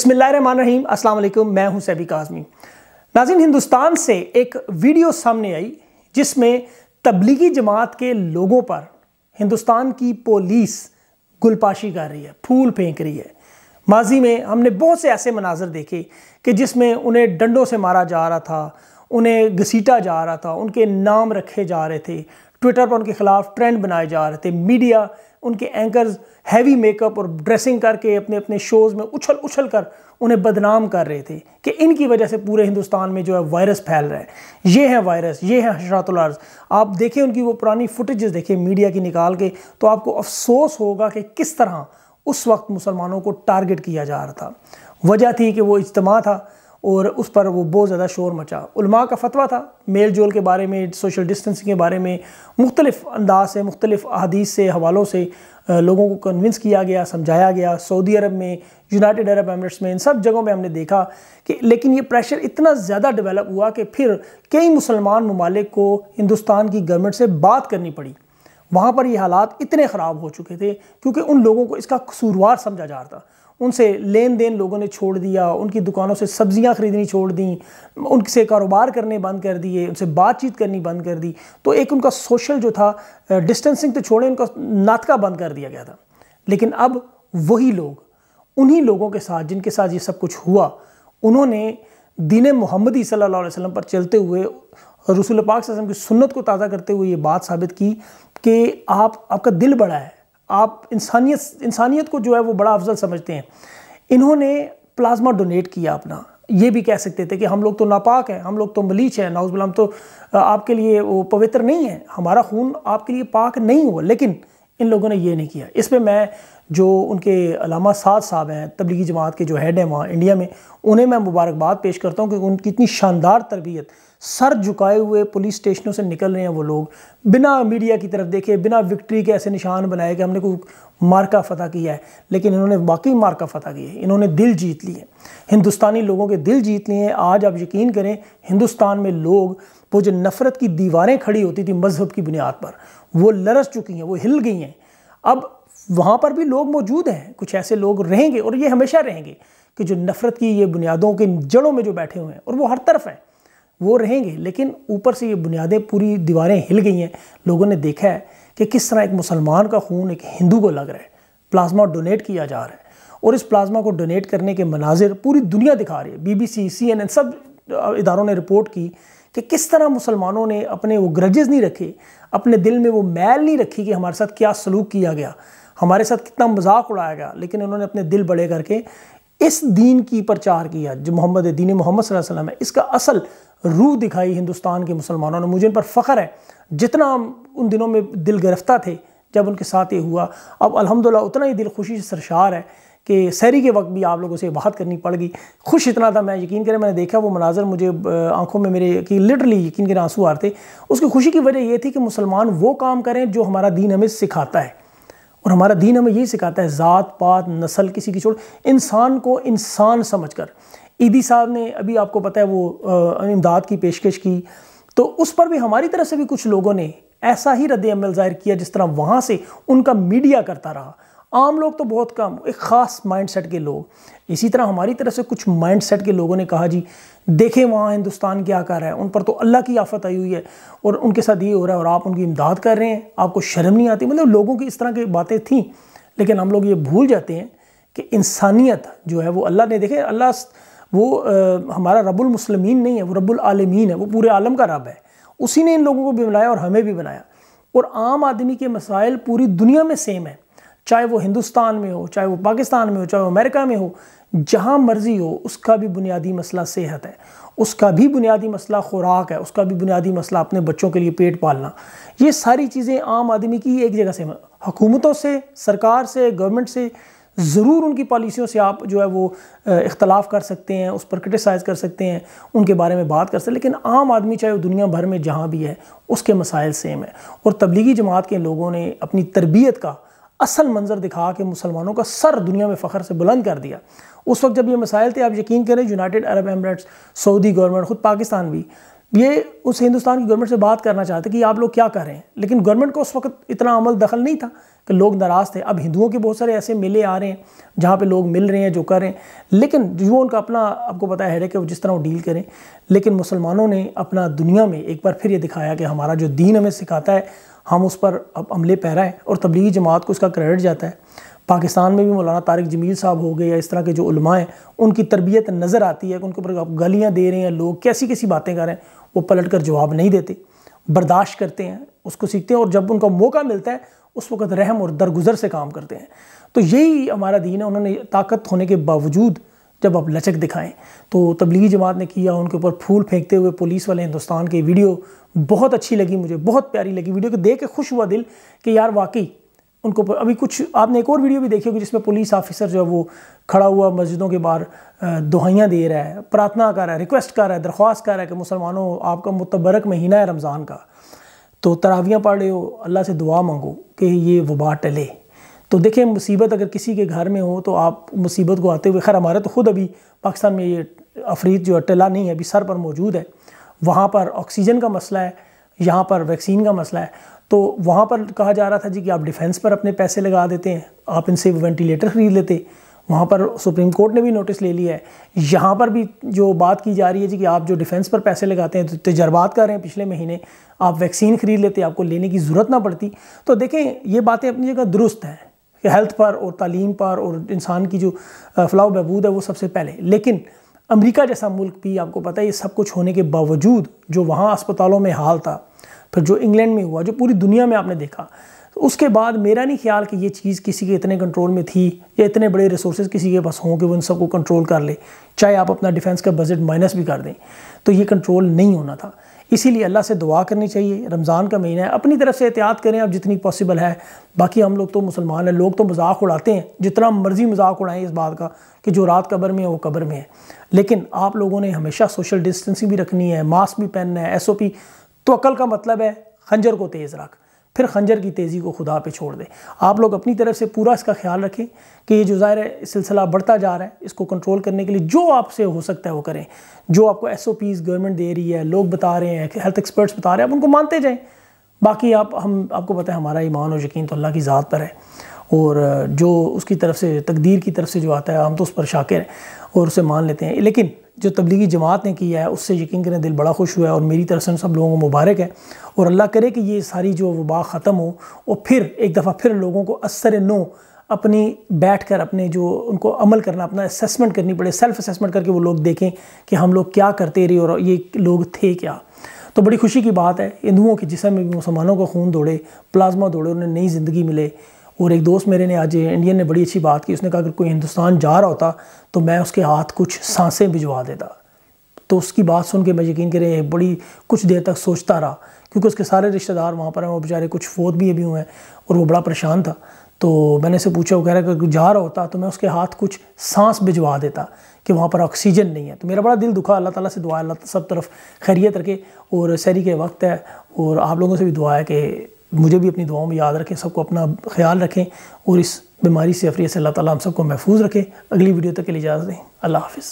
बिस्मिल्लाहिर्रहमानिर्रहीम, अस्सलाम वालेकुम। मैं हूं सैबी काज़मी। नाज़रीन, हिंदुस्तान से एक वीडियो सामने आई जिसमें तबलीगी जमात के लोगों पर हिंदुस्तान की पुलिस गुलपाशी कर रही है, फूल फेंक रही है। माजी में हमने बहुत से ऐसे मनाजर देखे कि जिसमें उन्हें डंडों से मारा जा रहा था, उन्हें घसीटा जा रहा था, उनके नाम रखे जा रहे थे, ट्विटर पर उनके खिलाफ ट्रेंड बनाए जा रहे थे, मीडिया उनके एंकर्स हैवी मेकअप और ड्रेसिंग करके अपने अपने शोज़ में उछल उछल कर उन्हें बदनाम कर रहे थे कि इनकी वजह से पूरे हिंदुस्तान में जो है वायरस फैल रहा है। ये है वायरस, ये है हशरातुल अर्ज़। आप देखें उनकी वो पुरानी फुटेजेस देखें मीडिया की निकाल के, तो आपको अफसोस होगा कि किस तरह उस वक्त मुसलमानों को टारगेट किया जा रहा था। वजह थी कि वो इज्तिमा था और उस पर वो बहुत ज़्यादा शोर मचा। उलमा का फतवा था मेल जोल के बारे में, सोशल डिस्टेंसिंग के बारे में, मुख्तलिफ अंदाज से, मुख्तलिफ अहादीस से, हवालों से लोगों को कन्विंस किया गया, समझाया गया। सऊदी अरब में, यूनाइटेड अरब एमिरेट्स में, इन सब जगहों में हमने देखा कि लेकिन ये प्रेशर इतना ज़्यादा डेवलप हुआ कि फिर कई मुसलमान ममालिक को हिंदुस्तान की गवर्नमेंट से बात करनी पड़ी। वहाँ पर ये हालात इतने ख़राब हो चुके थे क्योंकि उन लोगों को इसका कसूरवार समझा जा रहा था। उनसे लेन देन लोगों ने छोड़ दिया, उनकी दुकानों से सब्जियां खरीदनी छोड़ दी, उनसे कारोबार करने बंद कर दिए, उनसे बातचीत करनी बंद कर दी। तो एक उनका सोशल जो था, डिस्टेंसिंग तो छोड़े, उनका नाटका बंद कर दिया गया था। लेकिन अब वही लोग उन्हीं लोगों के साथ जिनके साथ ये सब कुछ हुआ, उन्होंने दीन मोहम्मदी सल्लल्लाहु अलैहि वसल्लम पर चलते हुए, रसूल पाक सल्लल्लाहु अलैहि वसल्लम की सुन्नत को ताज़ा करते हुए ये बात साबित की कि आपका दिल बड़ा है, आप इंसानियत को जो है वो बड़ा अफजल समझते हैं। इन्होंने प्लाज्मा डोनेट किया अपना। ये भी कह सकते थे कि हम लोग तो नापाक हैं, हम लोग तो मलीच हैं, नाउज़ुबिल्लाह, हम तो आपके लिए वो पवित्र नहीं है, हमारा खून आपके लिए पाक नहीं हुआ। लेकिन इन लोगों ने ये नहीं किया। इस पर मैं जो उनके अलामा साद साहब हैं, तबलीगी जमात के जो हेड हैं वहाँ इंडिया में, उन्हें मैं मुबारकबाद पेश करता हूँ कि उनकी इतनी शानदार तरबियत। सर झुकाए हुए पुलिस स्टेशनों से निकल रहे हैं वो लोग, बिना मीडिया की तरफ देखे, बिना विक्ट्री के ऐसे निशान बनाए कि हमने कोई मार्का फ़तह किया है। लेकिन इन्होंने वाकई मार्का फ़तह किया है, इन्होंने दिल जीत लिए, हिंदुस्तानी लोगों के दिल जीत लिए हैं। आज आप यकीन करें, हिंदुस्तान में लोग, वो जो नफ़रत की दीवारें खड़ी होती थी मजहब की बुनियाद पर, वो लरस चुकी हैं, वो हिल गई हैं। अब वहाँ पर भी लोग मौजूद हैं, कुछ ऐसे लोग रहेंगे और ये हमेशा रहेंगे कि जो नफ़रत की ये बुनियादों के जड़ों में जो बैठे हुए हैं, और वो हर तरफ हैं, वो रहेंगे। लेकिन ऊपर से ये बुनियादें, पूरी दीवारें हिल गई हैं। लोगों ने देखा है कि किस तरह एक मुसलमान का खून एक हिंदू को लग रहा है, प्लाज्मा डोनेट किया जा रहा है। और इस प्लाज्मा को डोनेट करने के मनाजिर पूरी दुनिया दिखा रही है। BBC, CNN सब इदारों ने रिपोर्ट की कि किस तरह मुसलमानों ने अपने वो ग्रजेस नहीं रखे, अपने दिल में वो मैल नहीं रखी कि हमारे साथ क्या सलूक किया गया, हमारे साथ कितना मजाक उड़ाया गया। लेकिन उन्होंने अपने दिल बड़े करके इस दीन की प्रचार किया जो मोहम्मद दीन मोहम्मद सल्लल्लाहु अलैहि वसल्लम है, इसका असल रूह दिखाई हिंदुस्तान के मुसलमानों ने। मुझे इन पर फ़ख्र है, जितना उन दिनों में दिल गिरफ्ता थे जब उनके साथ ये हुआ, अब अल्हम्दुलिल्लाह उतना ही दिल खुशी से सरशार है कि सहरी के वक्त भी आप लोगों से बात करनी पड़ गई। खुश इतना था मैं, यकीन करें, मैंने देखा वो मनाजर, मुझे आंखों में मेरे लिटरली यकीन करें आंसू आ रहे थे। उसकी खुशी की वजह ये थी कि मुसलमान वो काम करें जो हमारा दीन हमें सिखाता है, और हमारा दीन हमें यही सिखाता है, ज़ात पात नस्ल किसी की छोड़, इंसान को इंसान समझकर। ईदी साहब ने अभी आपको पता है वो इमदाद की पेशकश की, तो उस पर भी हमारी तरफ से भी कुछ लोगों ने ऐसा ही रद्द अमल ज़ाहिर किया जिस तरह वहाँ से उनका मीडिया करता रहा। आम लोग तो बहुत कम, एक ख़ास माइंडसेट के लोग। इसी तरह हमारी तरफ से कुछ माइंडसेट के लोगों ने कहा जी देखें वहाँ हिंदुस्तान क्या कर रहा है, उन पर तो अल्लाह की आफत आई हुई है और उनके साथ ये हो रहा है और आप उनकी इमदाद कर रहे हैं, आपको शर्म नहीं आती। मतलब लोगों की इस तरह की बातें थीं। लेकिन हम लोग ये भूल जाते हैं कि इंसानियत जो है वो अल्लाह ने, देखे अल्लाह वो हमारा रब्बुल मुस्लिमीन नहीं है, वो रब्बुल आलमीन है, वो पूरे आलम का रब है। उसी ने इन लोगों को भी बनाया और हमें भी बनाया। और आम आदमी के मसाइल पूरी दुनिया में सेम है, चाहे वो हिंदुस्तान में हो, चाहे वो पाकिस्तान में हो, चाहे वो अमेरिका में हो, जहाँ मर्जी हो। उसका भी बुनियादी मसला सेहत है, उसका भी बुनियादी मसला खुराक है, उसका भी बुनियादी मसला अपने बच्चों के लिए पेट पालना। ये सारी चीज़ें आम आदमी की एक जगह से, हुकूमतों से, सरकार से, गवर्नमेंट से, ज़रूर उनकी पॉलिसियों से आप जो है वो इख्तलाफ कर सकते हैं, उस पर क्रिटिसाइज़ कर सकते हैं, उनके बारे में बात कर सकते हैं। लेकिन आम आदमी चाहे वो दुनिया भर में जहाँ भी है, उसके मसाइल सेम है। और तबलीगी जमात के लोगों ने अपनी तरबियत का असल मंजर दिखा के मुसलमानों का सर दुनिया में फ़ख्र से बुलंद कर दिया। उस वक्त जब ये मसाइल थे, आप यकीन करें, United Arab Emirates, Saudi government, ख़ुद पाकिस्तान भी ये उस हिंदुस्तान की गवर्नमेंट से बात करना चाहते कि आप लोग क्या कर रहे हैं, लेकिन गवर्नमेंट को उस वक्त इतना अमल दखल नहीं था कि लोग नाराज़ थे। अब हिंदुओं के बहुत सारे ऐसे मेले आ रहे हैं जहाँ पे लोग मिल रहे हैं, जो कर रहे हैं, लेकिन जो उनका अपना आपको पता है कि वो जिस तरह वो डील करें। लेकिन मुसलमानों ने अपना दुनिया में एक बार फिर ये दिखाया कि हमारा जो दीन हमें सिखाता है हम उस पर अब अमले पैरा है, और तबलीगी जमात को इसका क्रेडिट जाता है। पाकिस्तान में भी मौलाना तारिक जमील साहब हो गए या इस तरह के जो उलमा हैं, उनकी तरबियत नज़र आती है कि उनके ऊपर गालियाँ दे रहे हैं लोग, कैसी कैसी बातें कर रहे हैं, वो पलट कर जवाब नहीं देते, बर्दाश्त करते हैं, उसको सीखते हैं, और जब उनका मौका मिलता है उस वक्त रहम और दरगुजर से काम करते हैं। तो यही हमारा दीन है। उन्होंने ताकत होने के बावजूद जब आप लचक दिखाएं तो तबलीगी जमात ने किया। उनके ऊपर फूल फेंकते हुए पुलिस वाले हिंदुस्तान की वीडियो बहुत अच्छी लगी, मुझे बहुत प्यारी लगी वीडियो को देख के, खुश हुआ दिल कि यार वाकई उनको। अभी कुछ आपने एक और वीडियो भी देखी होगी जिसमें पुलिस ऑफिसर जो है वो खड़ा हुआ मस्जिदों के बाहर दुआएं दे रहा है, प्रार्थना कर रहा है, रिक्वेस्ट कर रहा है, दरख्वास्त कर रहा है कि मुसलमानों आपका मुतबरक महीना है रमज़ान का, तो तरावियाँ पढ़ लो, अल्लाह से दुआ मांगो कि ये वबा टले। तो देखें, मुसीबत अगर किसी के घर में हो तो आप मुसीबत को आते हुए, खैर हमारे तो ख़ुद अभी पाकिस्तान में ये अफरीत जो टला नहीं है, अभी सर पर मौजूद है, वहाँ पर ऑक्सीजन का मसला है, यहाँ पर वैक्सीन का मसला है। तो वहाँ पर कहा जा रहा था जी कि आप डिफेंस पर अपने पैसे लगा देते हैं, आप इनसे वेंटिलेटर ख़रीद लेते, वहाँ पर सुप्रीम कोर्ट ने भी नोटिस ले लिया है। यहाँ पर भी जो बात की जा रही है जी कि आप जो डिफेंस पर पैसे लगाते हैं तो तजर्बात कर रहे हैं, पिछले महीने आप वैक्सीन ख़रीद लेते, आपको लेने की ज़रूरत ना पड़ती। तो देखें, ये बातें अपनी जगह दुरुस्त हैं कि हेल्थ पर और तालीम पर और इंसान की जो फलाह बहबूद है वो सबसे पहले, लेकिन अमेरिका जैसा मुल्क भी आपको पता है ये सब कुछ होने के बावजूद जो वहाँ अस्पतालों में हाल था, फिर जो इंग्लैंड में हुआ, जो पूरी दुनिया में आपने देखा, तो उसके बाद मेरा नहीं ख्याल कि ये चीज़ किसी के इतने कंट्रोल में थी या इतने बड़े रिसोर्सेज किसी के पास हों कि वो इन सबको कंट्रोल कर ले, चाहे आप अपना डिफेंस का बजट माइनस भी कर दें, तो ये कंट्रोल नहीं होना था। इसीलिए अल्लाह से दुआ करनी चाहिए, रमज़ान का महीना है, अपनी तरफ से एहतियात करें आप जितनी पॉसिबल है। बाकी हम लोग तो मुसलमान हैं, लोग तो मजाक उड़ाते हैं, जितना मर्ज़ी मजाक उड़ाएं इस बात का कि जो रात कब्र में है वो कब्र में है, लेकिन आप लोगों ने हमेशा सोशल डिस्टेंसिंग भी रखनी है, मास्क भी पहनना है, SOP। तो अकल का मतलब है खंजर को तेज़ रख, फिर खंजर की तेज़ी को खुदा पे छोड़ दे। आप लोग अपनी तरफ से पूरा इसका ख्याल रखें कि ये जो ज़ाहिर है सिलसिला बढ़ता जा रहा है, इसको कंट्रोल करने के लिए जो आपसे हो सकता है वो करें। जो आपको SOPs गवर्नमेंट दे रही है, लोग बता रहे हैं, हेल्थ एक्सपर्ट्स बता रहे हैं, आप उनको मानते जाएँ। बाकी आपको पता है हमारा ईमान और यकीन तो अल्लाह की ज़ात पर है, और जो उसकी तरफ से तकदीर की तरफ से जो आता है हम तो उस पर शाकिर हैं और उसे मान लेते हैं। लेकिन जो तबलीगी जमात ने किया है उससे यकीन करें दिल बड़ा खुश हुआ है, और मेरी तरफ से सब लोगों को मुबारक है, और अल्लाह करे कि ये सारी जो वबा ख़त्म हो और फिर एक दफ़ा फिर लोगों को असर नो अपनी बैठ कर अपने जो उनको अमल करना, अपना असेसमेंट करनी पड़े, सेल्फ असेसमेंट करके वो लोग देखें कि हम लोग क्या करते रहे और ये लोग थे क्या। तो बड़ी खुशी की बात है, हिंदुओं के जिस्म में भी मुसलमानों का खून दौड़े, प्लाज्मा दौड़े, उन्हें नई ज़िंदगी मिले। और एक दोस्त मेरे ने आज इंडियन ने बड़ी अच्छी बात की, उसने कहा अगर कोई हिंदुस्तान जा रहा होता तो मैं उसके हाथ कुछ सांसें भिजवा देता। तो उसकी बात सुन के मैं यकीन करें बड़ी कुछ देर तक सोचता रहा, क्योंकि उसके सारे रिश्तेदार वहाँ पर हैं, वो बेचारे कुछ फोत भी अभी हुए हैं और वो बड़ा परेशान था। तो मैंने उसे पूछा, वो कह रहा अगर जा रहा होता तो मैं उसके हाथ कुछ सांस भिजवा देता कि वहाँ पर ऑक्सीजन नहीं है। तो मेरा बड़ा दिल दुखा। अल्लाह ताला से दुआ है अल्लाह सब तरफ खैरियत रखे, और सहरी के वक्त है और आप लोगों से भी दुआ है कि मुझे भी अपनी दुआओं में याद रखें, सबको अपना ख्याल रखें, और इस बीमारी से अफरीत से अल्लाह ताला हम सबको महफूज रखे। अगली वीडियो तक के लिए इजाज़त दें, अल्लाह हाफ़िज़।